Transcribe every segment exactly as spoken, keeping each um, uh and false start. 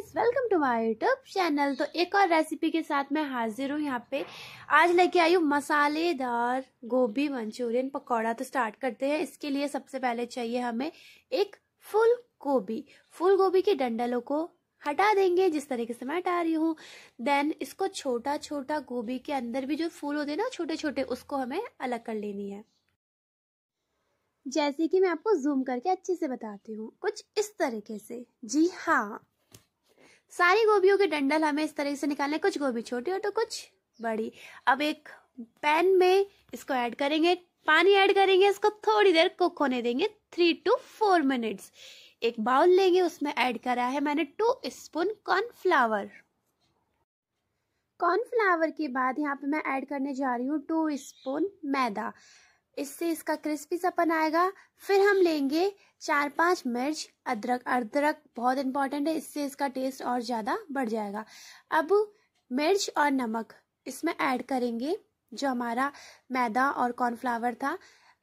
Guys, welcome to my YouTube channel. तो एक और रेसिपी के साथ मैं हाजिर हूँ। यहाँ पे आज लेके आई हूँ मसालेदार गोभी मंचूरियन पकौड़ा। तो स्टार्ट करते हैं। इसके लिए सबसे पहले चाहिए हमें एक फुल गोभी। फुल गोभी के डंडलों को हटा देंगे जिस तरीके से मैं हटा रही हूँ। देन इसको छोटा छोटा, गोभी के अंदर भी जो फूल होते हैं ना छोटे छोटे, उसको हमें अलग कर लेनी है। जैसे कि मैं आपको जूम करके अच्छे से बताती हूँ, कुछ इस तरीके से। जी हाँ, सारी गोभियों के डंडल हमें इस तरीके से निकालने। कुछ गोभी छोटी हो तो कुछ बड़ी। अब एक पैन में इसको ऐड करेंगे, पानी ऐड करेंगे, इसको थोड़ी देर कुक होने देंगे, थ्री टू फोर मिनट्स। एक बाउल लेंगे, उसमें ऐड करा है मैंने टू स्पून कॉर्नफ्लावर। कॉर्नफ्लावर के बाद यहाँ पे मैं ऐड करने जा रही हूँ टू स्पून मैदा। इससे इसका क्रिस्पी सापन आएगा। फिर हम लेंगे चार पांच मिर्च, अदरक। अदरक बहुत इंपॉर्टेंट है, इससे इसका टेस्ट और ज़्यादा बढ़ जाएगा। अब मिर्च और नमक इसमें ऐड करेंगे, जो हमारा मैदा और कॉर्नफ्लावर था।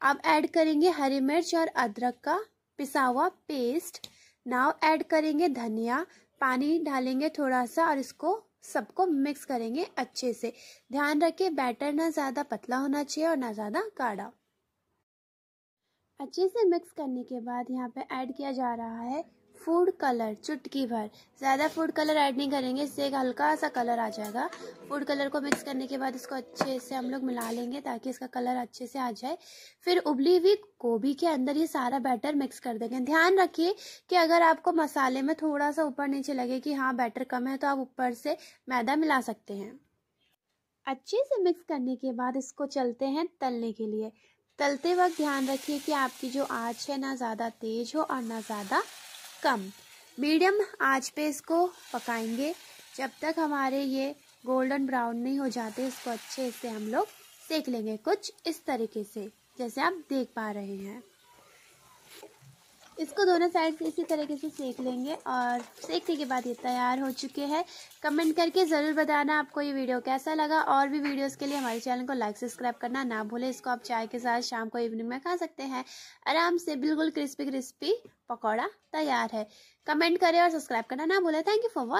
अब ऐड करेंगे हरी मिर्च और अदरक का पिसा हुआ पेस्ट। नाउ ऐड करेंगे धनिया। पानी डालेंगे थोड़ा सा और इसको सबको मिक्स करेंगे अच्छे से। ध्यान रखिए, बैटर ना ज़्यादा पतला होना चाहिए और ना ज़्यादा गाढ़ा। अच्छे से मिक्स करने के बाद यहाँ पे ऐड किया जा रहा है फूड कलर, चुटकी भर। ज़्यादा फूड कलर ऐड नहीं करेंगे, इससे एक हल्का सा कलर आ जाएगा। फूड कलर को मिक्स करने के बाद इसको अच्छे से हम लोग मिला लेंगे ताकि इसका कलर अच्छे से आ जाए। फिर उबली हुई गोभी के अंदर ये सारा बैटर मिक्स कर देंगे। ध्यान रखिए कि अगर आपको मसाले में थोड़ा सा ऊपर नीचे लगे कि हाँ बैटर कम है, तो आप ऊपर से मैदा मिला सकते हैं। अच्छे से मिक्स करने के बाद इसको चलते हैं तलने के लिए। तलते वक्त ध्यान रखिए कि आपकी जो आँच है ना ज़्यादा तेज हो और ना ज़्यादा कम। मीडियम आंच पे इसको पकाएंगे जब तक हमारे ये गोल्डन ब्राउन नहीं हो जाते। इसको अच्छे से हम लोग सेक लेंगे, कुछ इस तरीके से जैसे आप देख पा रहे हैं। इसको दोनों साइड से इसी तरीके से सेक लेंगे और सेकने के बाद ये तैयार हो चुके हैं। कमेंट करके ज़रूर बताना आपको ये वीडियो कैसा लगा। और भी वीडियोस के लिए हमारे चैनल को लाइक सब्सक्राइब करना ना भूलें। इसको आप चाय के साथ शाम को इवनिंग में खा सकते हैं आराम से। बिल्कुल क्रिस्पी क्रिस्पी पकौड़ा तैयार है। कमेंट करें और सब्सक्राइब करना ना भूलें। Thank you for watching.